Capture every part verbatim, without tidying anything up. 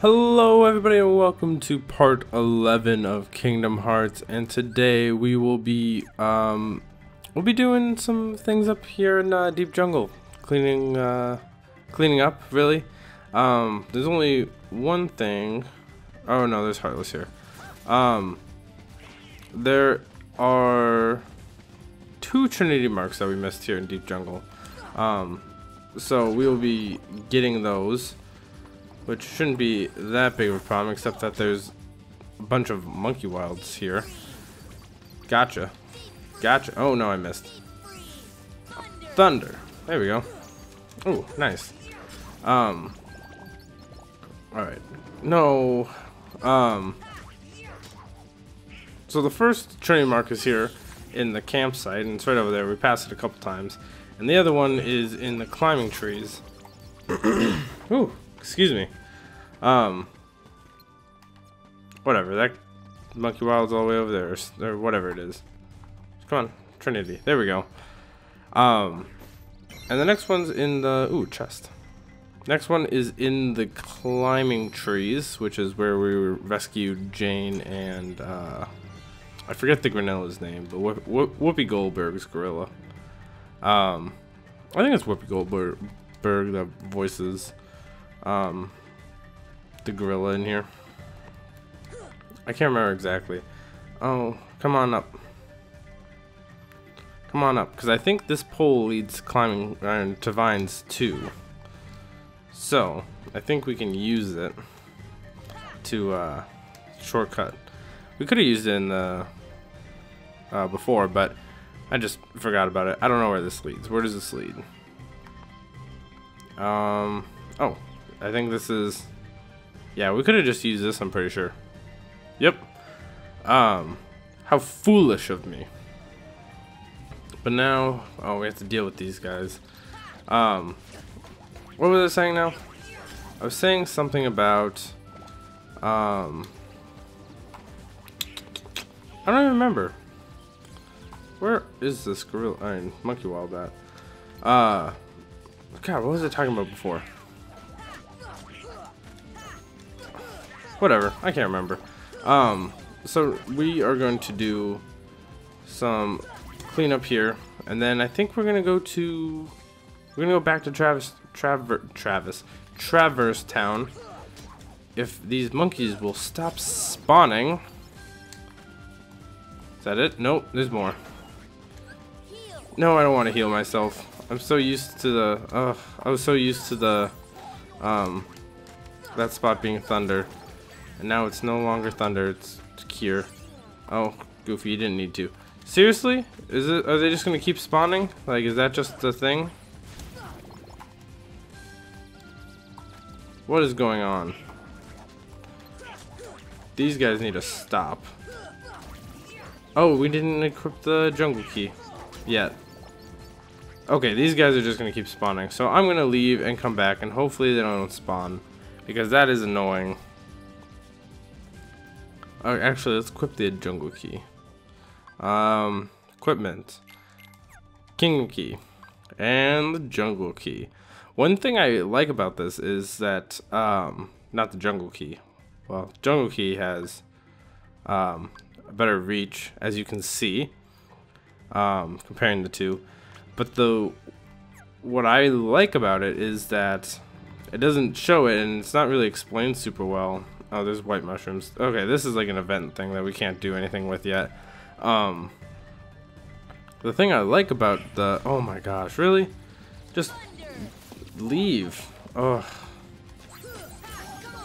Hello everybody and welcome to part eleven of Kingdom Hearts, and today we will be um we'll be doing some things up here in uh, Deep Jungle, cleaning uh cleaning up really. Um there's only one thing. Oh no, there's Heartless here. Um there are two Trinity marks that we missed here in Deep Jungle. Um so we will be getting those, which shouldn't be that big of a problem, except that there's a bunch of monkey wilds here. Gotcha. Gotcha. Oh, no, I missed. Thunder. There we go. Oh, nice. Um. Alright. No. Um. So the first Trinity mark is here in the campsite, and it's right over there. We passed it a couple times. And the other one is in the climbing trees. Ooh. Excuse me. Um. Whatever. That monkey wild's all the way over there. Or, or whatever it is. Come on. Trinity. There we go. Um. And the next one's in the... Ooh, chest. Next one is in the climbing trees, which is where we rescued Jane and... Uh, I forget the gorilla's name, but Wh Wh Whoopi Goldberg's gorilla. Um. I think it's Whoopi Goldberg that voices... Um, the gorilla in here. I can't remember exactly. Oh, come on up. Come on up, because I think this pole leads climbing uh, to vines too. So, I think we can use it to uh, shortcut. We could have used it in the uh, before, but I just forgot about it. I don't know where this leads. Where does this lead? Um. Oh. I think this is, yeah, we could have just used this, I'm pretty sure. Yep. Um, how foolish of me. But now, oh, we have to deal with these guys. Um, what was I saying now? I was saying something about, um, I don't even remember. Where is this gorilla, I mean, monkey wild at? Uh, God, what was I talking about before? Whatever, I can't remember. Um, so we are going to do some cleanup here, and then I think we're gonna go to we're gonna go back to Travis Traver Travis Traverse Town. If these monkeys will stop spawning. Is that it? Nope, there's more. No, I don't want to heal myself. I'm so used to the uh, I was so used to the um, that spot being thunder. And now it's no longer thunder, it's cure. Oh, Goofy, you didn't need to. Seriously? Is it, are they just gonna keep spawning? Like, is that just the thing? What is going on? These guys need to stop. Oh, we didn't equip the jungle key yet. Okay, these guys are just gonna keep spawning. So I'm gonna leave and come back, and hopefully they don't spawn, because that is annoying. Oh, actually, let's equip the jungle key. Um, equipment. Kingdom key. And the jungle key. One thing I like about this is that, um, not the jungle key. Well, jungle key has um, a better reach, as you can see, um, comparing the two. But the what I like about it is that it doesn't show it, and it's not really explained super well. Oh, there's white mushrooms. Okay, this is like an event thing that we can't do anything with yet. Um, the thing I like about the... Oh my gosh, really? Just leave. Ugh.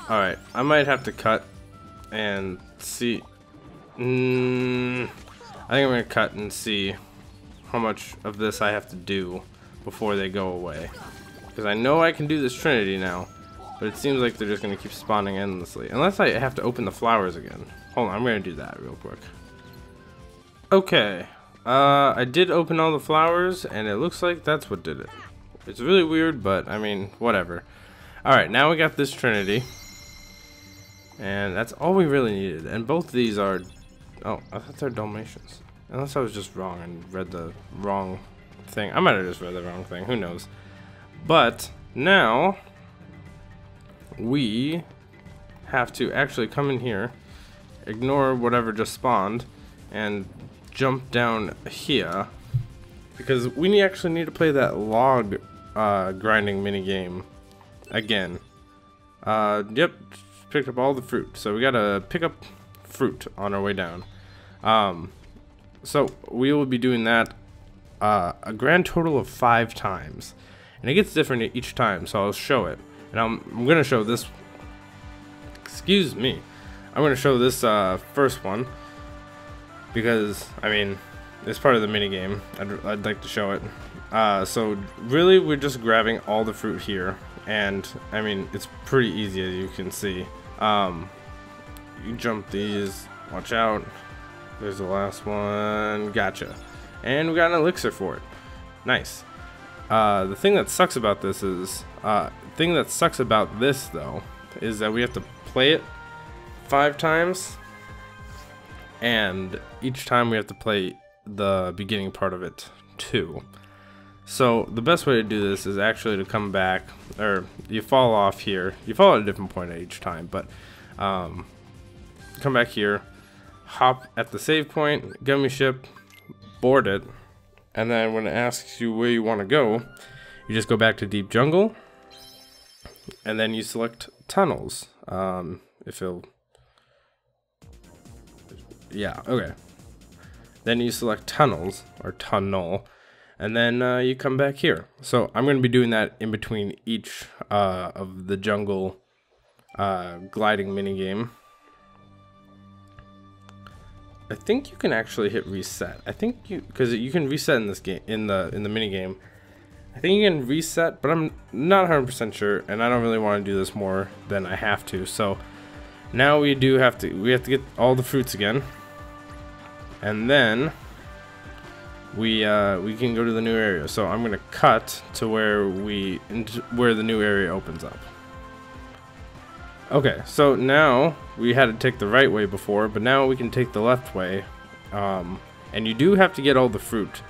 Alright, I might have to cut and see... Mm, I think I'm going to cut and see how much of this I have to do before they go away. Because I know I can do this Trinity now. But it seems like they're just going to keep spawning endlessly. Unless I have to open the flowers again. Hold on, I'm going to do that real quick. Okay. Uh, I did open all the flowers, and it looks like that's what did it. It's really weird, but, I mean, whatever. Alright, now we got this Trinity. And that's all we really needed. And both of these are... Oh, I thought they're Dalmatians. Unless I was just wrong and read the wrong thing. I might have just read the wrong thing. Who knows? But, now... We have to actually come in here, ignore whatever just spawned, and jump down here, because we actually need to play that log uh, grinding minigame again. Uh, yep, picked up all the fruit, so we gotta pick up fruit on our way down. Um, so we will be doing that uh, a grand total of five times, and it gets different each time, so I'll show it. And I'm, I'm gonna show this, excuse me, I'm gonna show this uh, first one, because, I mean, it's part of the minigame. I'd, I'd like to show it. Uh, so, really, we're just grabbing all the fruit here. And, I mean, it's pretty easy, as you can see. Um, you jump these. Watch out. There's the last one. Gotcha. And we got an elixir for it. Nice. Uh, the thing that sucks about this is... Uh, the thing that sucks about this, though, is that we have to play it five times. And each time we have to play the beginning part of it too. So the best way to do this is actually to come back, or you fall off here, you fall at a different point at each time, but um, come back here, hop at the save point, gummy ship, board it, and then when it asks you where you want to go, you just go back to Deep Jungle, and then you select tunnels, um, if it'll, yeah, okay. Then you select tunnels, or tunnel, and then uh, you come back here. So I'm going to be doing that in between each uh, of the jungle uh, gliding minigame. I think you can actually hit reset. I think you, because you can reset in this game, in the in the minigame. I think you can reset, but I'm not one hundred percent sure, and I don't really want to do this more than I have to. So now we do have to, we have to get all the fruits again. And then we uh, we can go to the new area. So I'm gonna cut to where we where the new area opens up. Okay, so now we had to take the right way before, but now we can take the left way. Um, and you do have to get all the fruit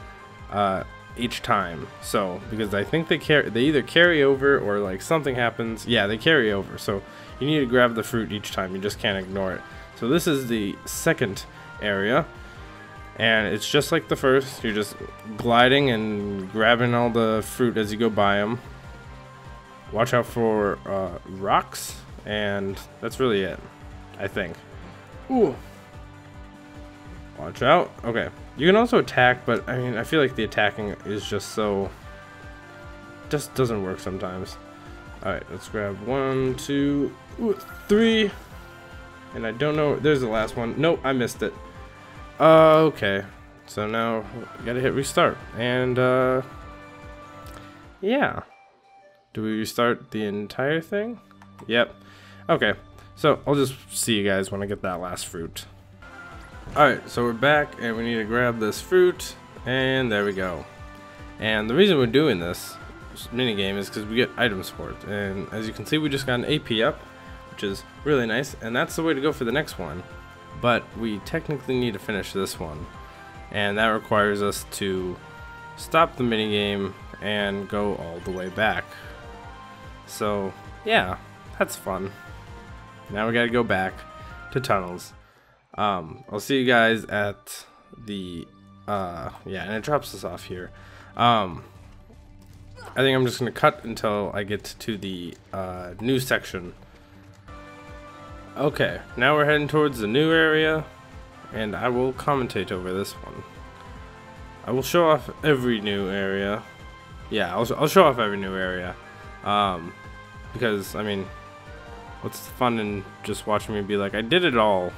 uh, each time. So because I think they carry, they either carry over or like something happens. Yeah, they carry over. So you need to grab the fruit each time. You just can't ignore it. So this is the second area. And it's just like the first, you're just gliding and grabbing all the fruit as you go by them. Watch out for uh, rocks, and that's really it, I think. Ooh. Watch out. Okay. You can also attack, but I mean, I feel like the attacking is just so... just doesn't work sometimes. Alright, let's grab one, two, ooh, three. And I don't know, there's the last one. Nope, I missed it. Uh, okay, so now we gotta hit restart, and uh, yeah, do we restart the entire thing? Yep. Okay, so I'll just see you guys when I get that last fruit. Alright, so we're back, and we need to grab this fruit, and there we go. And the reason we're doing this minigame is because we get items for it, and as you can see, we just got an A P up, which is really nice, and that's the way to go for the next one. But we technically need to finish this one, and that requires us to stop the minigame and go all the way back. So yeah, that's fun. Now we gotta go back to tunnels. Um, I'll see you guys at the, uh, yeah, and it drops us off here. Um, I think I'm just gonna cut until I get to the uh, new section. Okay, now we're heading towards the new area, and I will commentate over this one. I will show off every new area. Yeah, I'll, I'll show off every new area. Um, because, I mean, what's the fun in just watching me be like, I did it all.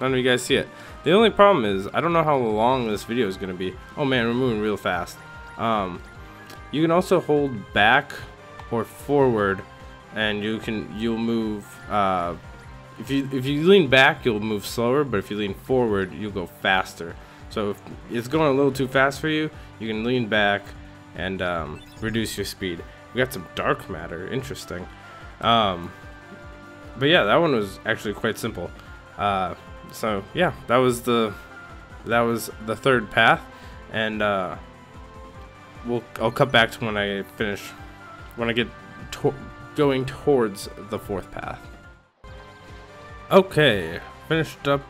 None of you guys see it. The only problem is, I don't know how long this video is going to be. Oh man, we're moving real fast. Um, you can also hold back or forward, and you can, you'll move... Uh, If you, if you lean back, you'll move slower, but if you lean forward, you'll go faster. So if it's going a little too fast for you, you can lean back and um, reduce your speed. We got some dark matter. Interesting. Um, but yeah, that one was actually quite simple. Uh, so yeah, that was the that was the third path. And uh, we'll, I'll cut back to when I finish, when I get to going towards the fourth path. Okay, finished up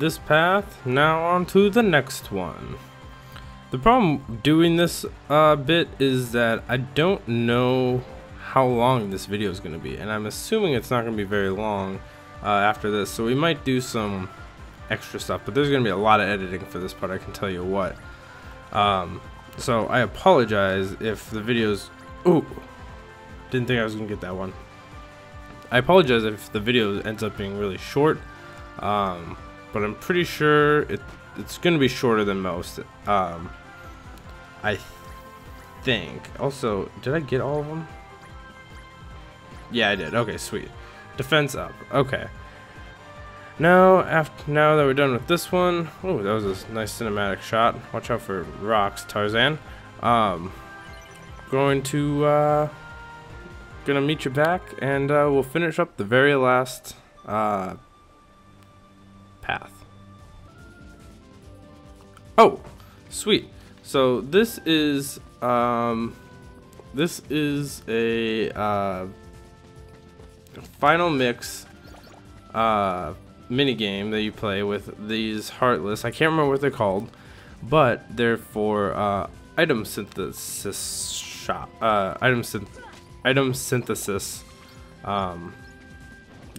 this path, now on to the next one. The problem doing this uh, bit is that I don't know how long this video is going to be, and I'm assuming it's not going to be very long uh, after this, so we might do some extra stuff, but there's going to be a lot of editing for this part, I can tell you what. Um, so I apologize if the videos... Ooh, didn't think I was going to get that one. I apologize if the video ends up being really short, um, but I'm pretty sure it, it's going to be shorter than most. Um, I th think. Also, did I get all of them? Yeah, I did. Okay, sweet. Defense up. Okay. Now, after now that we're done with this one, oh, that was a nice cinematic shot. Watch out for rocks, Tarzan. Um, going to. Uh, Gonna meet you back, and uh, we'll finish up the very last uh, path. Oh, sweet! So this is um, this is a uh, final mix uh, mini game that you play with these Heartless. I can't remember what they're called, but they're for uh, item synthesis shop. Uh, item synthesis. Item synthesis um,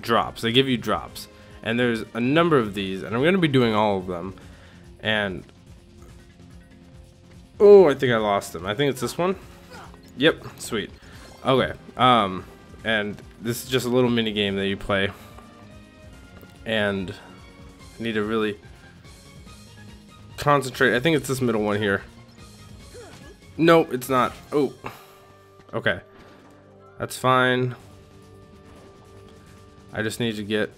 drops. They give you drops, and there's a number of these, and I'm going to be doing all of them. And oh, I think I lost them. I think it's this one. Yep, sweet. Okay, um, and this is just a little mini game that you play, and I need to really concentrate. I think it's this middle one here. No, it's not. Oh, okay. That's fine. I just need to get...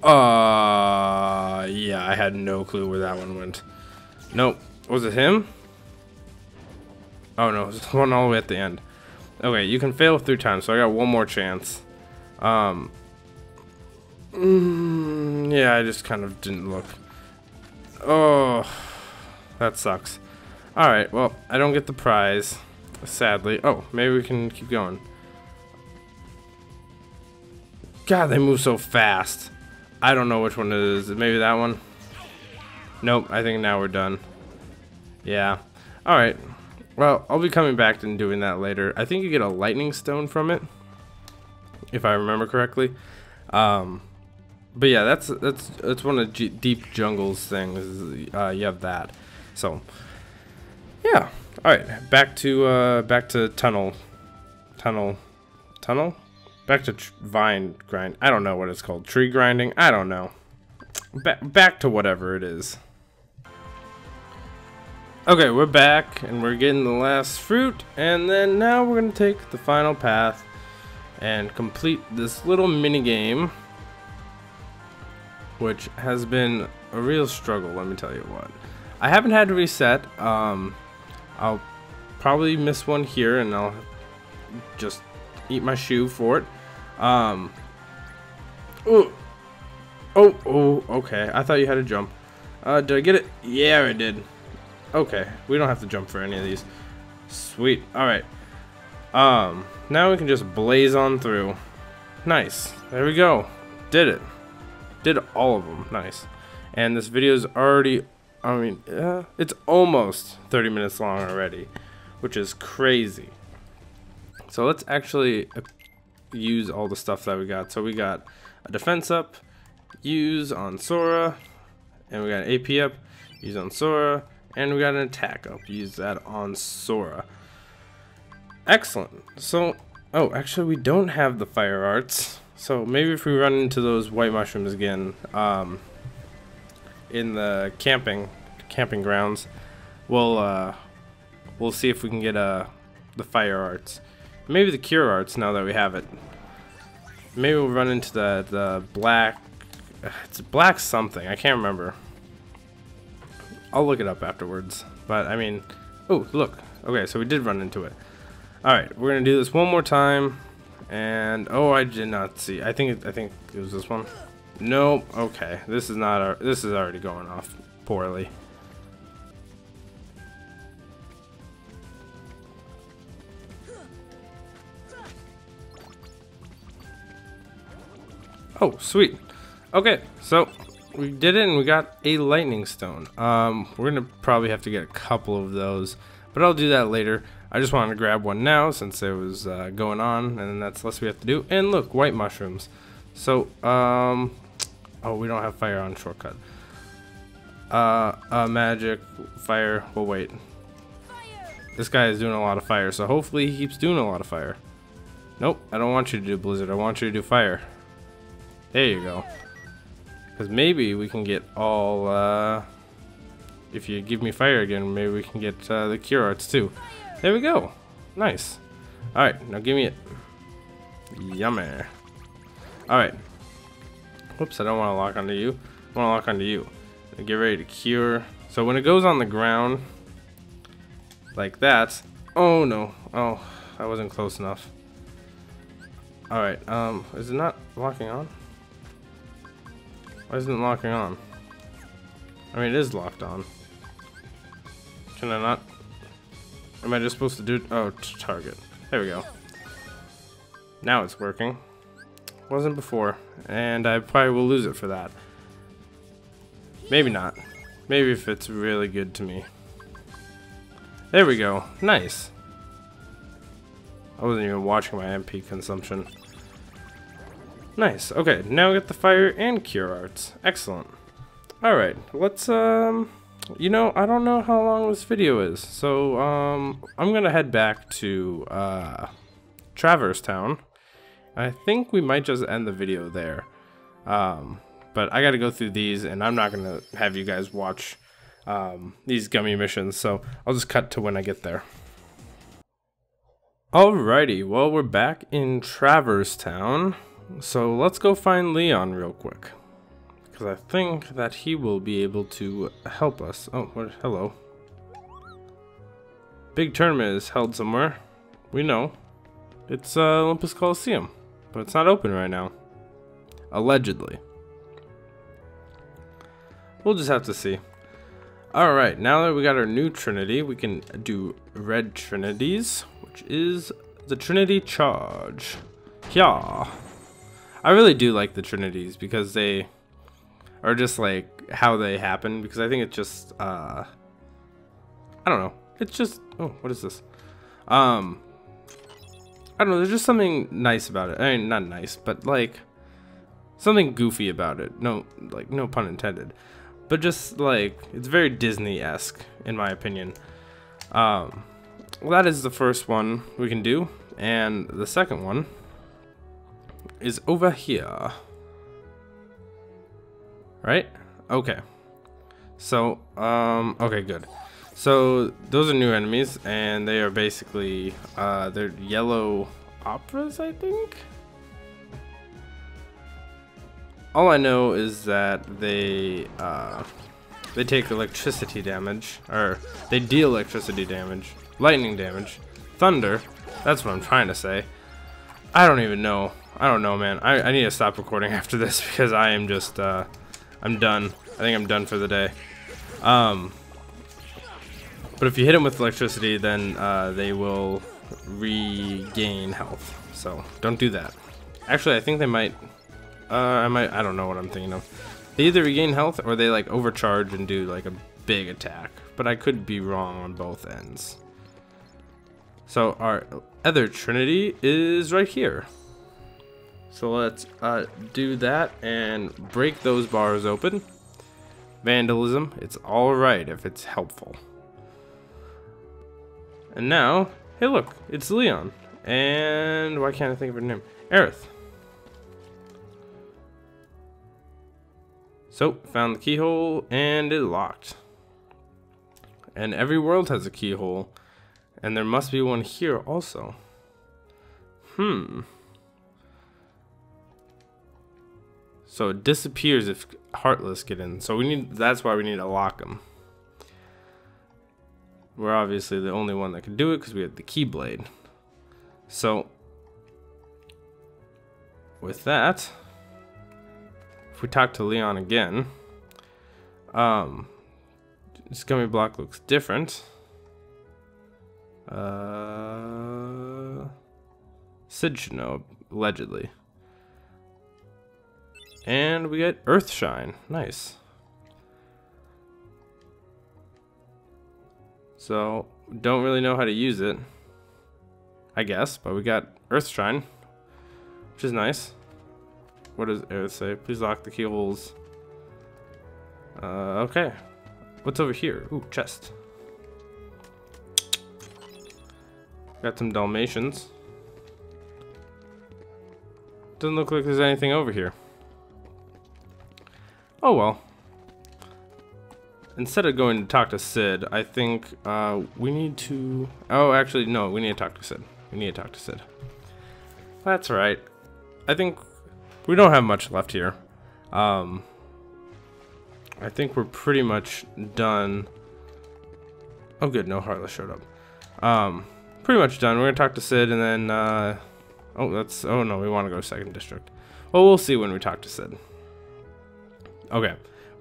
Uh, yeah, I had no clue where that one went. Nope. Was it him? Oh, no. It was the one all the way at the end. Okay, you can fail three times, so I got one more chance. Um, mm, yeah, I just kind of didn't look. Oh, that sucks. All right, well, I don't get the prize. Sadly. Oh, maybe we can keep going. God, they move so fast. I don't know which one it is. Maybe that one? Nope, I think now we're done. Yeah. Alright. Well, I'll be coming back and doing that later. I think you get a lightning stone from it, if I remember correctly. Um, but yeah, that's that's that's one of G Deep Jungle's things. Uh, you have that. So, yeah. All right, back to uh, back to tunnel, tunnel, tunnel, back to tr vine grind. I don't know what it's called. Tree grinding. I don't know. Ba back to whatever it is. Okay, we're back and we're getting the last fruit, and then now we're gonna take the final path and complete this little mini game, which has been a real struggle. Let me tell you what. I haven't had to reset. Um. I'll probably miss one here, and I'll just eat my shoe for it. Um, oh, oh, oh, okay. I thought you had to jump. Uh, did I get it? Yeah, I did. Okay, we don't have to jump for any of these. Sweet. All right. Um, now we can just blaze on through. Nice. There we go. Did it. Did all of them. Nice. And this video is already... I mean, uh, it's almost thirty minutes long already, which is crazy. So let's actually use all the stuff that we got. So we got a defense up, use on Sora, and we got an A P up, use on Sora, and we got an attack up, use that on Sora. Excellent. So, oh, actually we don't have the fire arts. So maybe if we run into those white mushrooms again, um, in the camping camping grounds, we'll uh, we'll see if we can get uh, the fire arts, maybe the cure arts. Now that we have it, maybe we'll run into the the black. It's black something. I can't remember. I'll look it up afterwards. But I mean, oh look. Okay, so we did run into it. All right, we're gonna do this one more time. And oh, I did not see. I think it, I think it was this one. Nope. Okay, this is not our, this is already going off poorly. Oh, sweet. Okay, so we did it and we got a lightning stone. Um, we're gonna probably have to get a couple of those, but I'll do that later. I just wanted to grab one now since it was uh, going on, and that's less we have to do. And look, white mushrooms. So, um, oh, we don't have fire on shortcut. Uh, uh, magic, fire, well wait. This guy is doing a lot of fire, so hopefully he keeps doing a lot of fire. Nope, I don't want you to do blizzard, I want you to do fire. There you go. Because maybe we can get all, uh, if you give me fire again, maybe we can get uh, the cure arts too. There we go. Nice. Alright, now give me it. Yummy. Alright. Whoops, I don't want to lock onto you. I want to lock onto you. Get ready to cure. So when it goes on the ground, like that. Oh no. Oh, I wasn't close enough. Alright, um, is it not locking on? Why isn't it locking on? I mean, it is locked on. Can I not? Am I just supposed to do it? Oh, target. There we go. Now it's working. Wasn't before. And I probably will lose it for that. Maybe not. Maybe if it's really good to me. There we go. Nice. I wasn't even watching my M P consumption. Nice. Okay, now we got the fire and cure arts. Excellent. Alright, let's, um... you know, I don't know how long this video is. So, um... I'm gonna head back to, uh... Traverse Town. I think we might just end the video there. Um... But I gotta go through these, and I'm not gonna have you guys watch... Um, these gummy missions, so I'll just cut to when I get there. Alrighty, well, we're back in Traverse Town, so let's go find Leon real quick, because I think that he will be able to help us. Oh, what, hello. Big tournament is held somewhere. We know. It's uh, Olympus Coliseum, but it's not open right now. Allegedly. We'll just have to see. Alright, now that we got our new Trinity, we can do red Trinities, which is the Trinity Charge. Yeah. I really do like the Trinities because they are just like how they happen, because I think it's just, uh, I don't know. It's just, oh, what is this? Um, I don't know, there's just something nice about it. I mean, not nice, but like something goofy about it. No, like no pun intended. But just like, it's very Disney-esque, in my opinion. Um, well, that is the first one we can do. And the second one is over here. Right? Okay. So, um, okay, good. So, those are new enemies, and they are basically, uh, they're yellow operas, I think? All I know is that they uh, they take electricity damage, or they deal electricity damage, lightning damage, thunder. That's what I'm trying to say. I don't even know. I don't know, man. I, I need to stop recording after this because I am just uh, I'm done. I think I'm done for the day. Um, but if you hit them with electricity, then uh, they will regain health. So don't do that. Actually, I think they might. Uh, I might, I don't know what I'm thinking of. They either regain health or they like overcharge and do like a big attack. But I could be wrong on both ends. So our other Trinity is right here. So let's uh, do that and break those bars open. Vandalism, it's alright if it's helpful. And now, hey look, it's Leon. And why can't I think of her name? Aerith. So, found the keyhole, and it locked. And every world has a keyhole, and there must be one here also. Hmm. So it disappears if Heartless get in, so we need, that's why we need to lock him. We're obviously the only one that can do it, because we have the Keyblade. So, with that... if we talk to Leon again, um, this gummy block looks different. Uh, Sid should know, allegedly. And we get Earthshine. Nice. So, don't really know how to use it, I guess, but we got Earthshine, which is nice. What does Aerith say? Please lock the keyholes. Uh, okay. What's over here? Ooh, chest. Got some Dalmatians. Doesn't look like there's anything over here. Oh well. Instead of going to talk to Sid, I think uh, we need to... Oh, actually, no, we need to talk to Sid. We need to talk to Sid. That's right. I think we don't have much left here. Um, I think we're pretty much done. Oh, good, no Heartless showed up. Um, pretty much done. We're going to talk to Sid, and then... Uh, oh, that's... Oh, no, we want to go to Second District. Well, we'll see when we talk to Sid. Okay,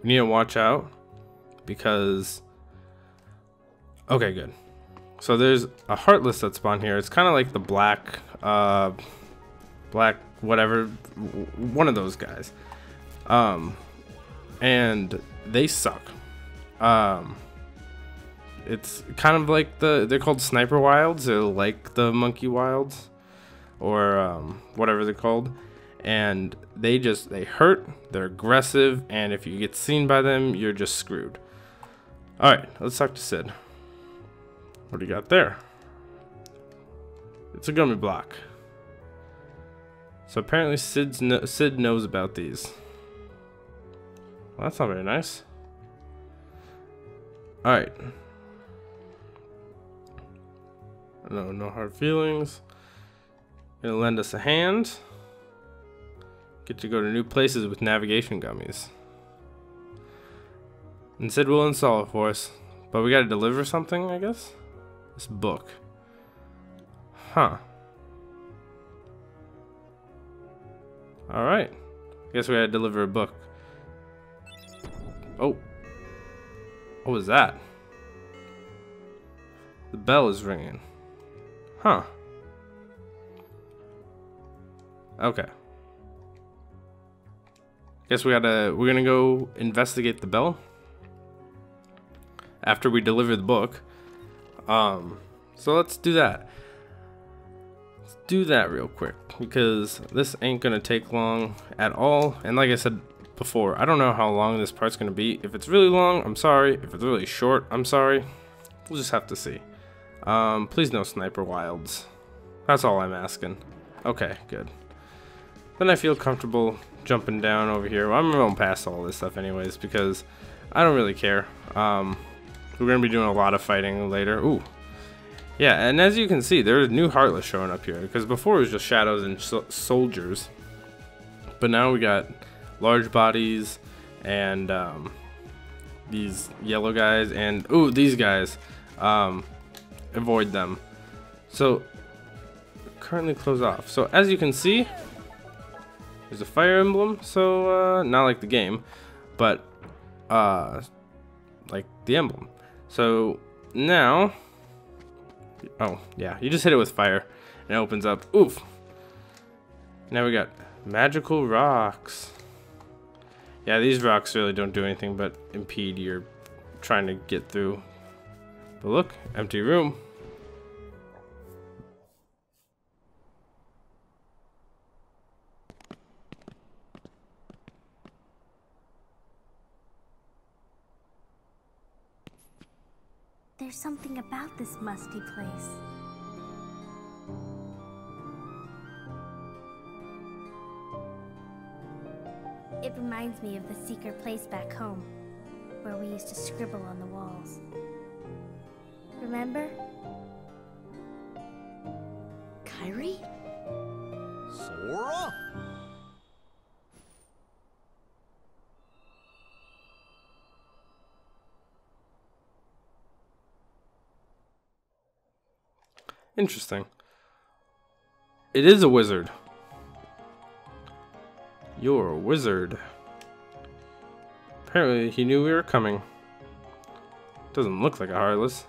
we need to watch out. Because, okay, good. So there's a Heartless that spawned here. It's kind of like the black, uh, black whatever, one of those guys. Um, and they suck. Um, it's kind of like the, they're called Sniper Wilds. They're like the Monkey Wilds or um, whatever they're called. And they just, they hurt, they're aggressive, and if you get seen by them, you're just screwed. Alright, let's talk to Sid. What do you got there? It's a gummy block. So apparently Sid's no Sid knows about these. Well, that's not very nice. Alright. No, no hard feelings. Gonna lend us a hand. Get to go to new places with navigation gummies. And Sid will install it for us. But we gotta deliver something, I guess? This book. Huh. Alright. I guess we gotta deliver a book. Oh. What was that? The bell is ringing. Huh. Okay. Guess we gotta, we're gonna go investigate the bell after we deliver the book. Um, so let's do that. Let's do that real quick because this ain't gonna take long at all. And like I said before, I don't know how long this part's gonna be. If it's really long, I'm sorry. If it's really short, I'm sorry. We'll just have to see. Um, please no Sniper Wilds. That's all I'm asking. Okay, good. Then I feel comfortable jumping down over here. Well, I'm going past all this stuff anyways because I don't really care. Um, we're going to be doing a lot of fighting later. Ooh. Yeah, and as you can see, there's new Heartless showing up here because before it was just shadows and so soldiers. But now we got large bodies and um, these yellow guys and, ooh, these guys. Um, avoid them. So, currently closed off. So, as you can see... There's a fire emblem, so uh, not like the game, but uh, like the emblem. So now, oh yeah, you just hit it with fire and it opens up. Oof. Now we got magical rocks. Yeah, these rocks really don't do anything but impede your trying to get through. But look, empty room. There's something about this musty place. It reminds me of the secret place back home, where we used to scribble on the walls. Remember? Kairi? Sora? Interesting. It is a wizard. You're a wizard. Apparently he knew we were coming. Doesn't look like a Heartless.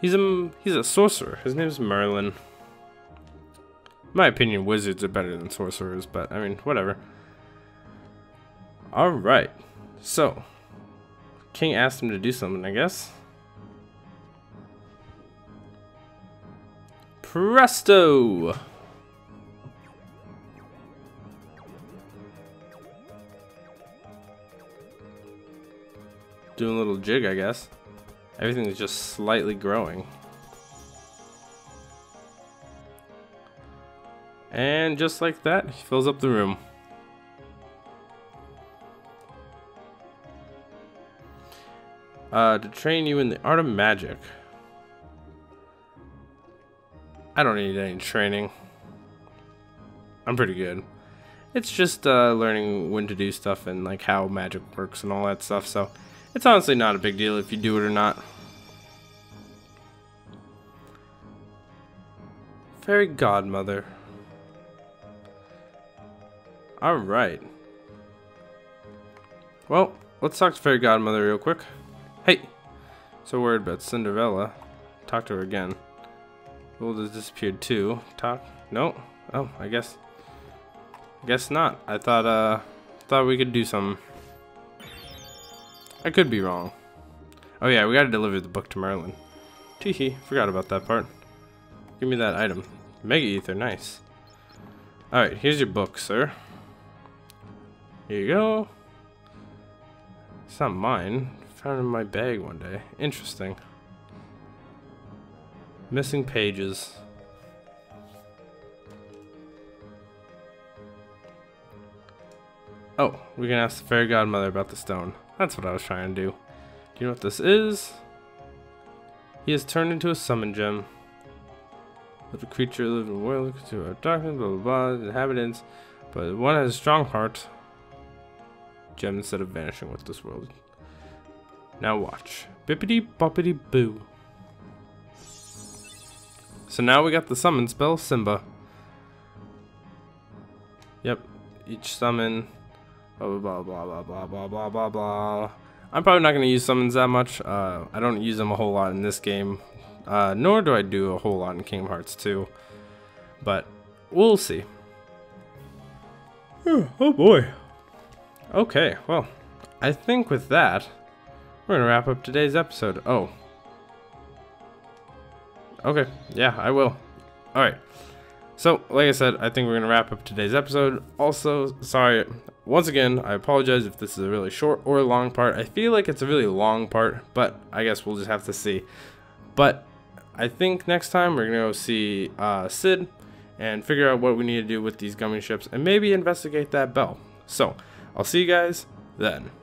He's a, he's a sorcerer. His name's Merlin. my opinion, wizards are better than sorcerers, but I mean, whatever. Alright, so King asked him to do something, I guess. Presto! Doing a little jig, I guess. Everything is just slightly growing. And just like that, he fills up the room. Uh, to train you in the art of magic. I don't need any training. I'm pretty good. It's just uh, learning when to do stuff and like how magic works and all that stuff. So it's honestly not a big deal if you do it or not. Fairy Godmother. Alright. Well, let's talk to Fairy Godmother real quick. Hey! So worried about Cinderella. Talk to her again. Gold has disappeared too. Talk? No? Oh, I guess. Guess not. I thought, uh, thought we could do something. I could be wrong. Oh yeah, we gotta deliver the book to Merlin. Teehee, forgot about that part. Give me that item. Mega Ether, nice. Alright, here's your book, sir. Here you go. It's not mine. Found it in my bag one day. Interesting. Missing pages. Oh, we can ask the Fairy Godmother about the stone. That's what I was trying to do. Do you know what this is? He has turned into a summon gem. Little creature lived in the world, to our darkness, blah blah blah, inhabitants, but one has a strong heart. Gem instead of vanishing with this world. Now watch. Bippity boppity boo. So now we got the summon spell, Simba. Yep. Each summon. Blah blah blah blah blah blah blah blah blah. I'm probably not going to use summons that much. Uh, I don't use them a whole lot in this game. Uh, nor do I do a whole lot in Kingdom Hearts two. But we'll see. Oh, oh boy. Okay, well, I think with that, we're going to wrap up today's episode. Oh. Okay, yeah, I will. Alright. So, like I said, I think we're going to wrap up today's episode. Also, sorry, once again, I apologize if this is a really short or long part. I feel like it's a really long part, but I guess we'll just have to see. But I think next time we're going to go see uh, Sid and figure out what we need to do with these gummy ships and maybe investigate that bell. So, I'll see you guys then.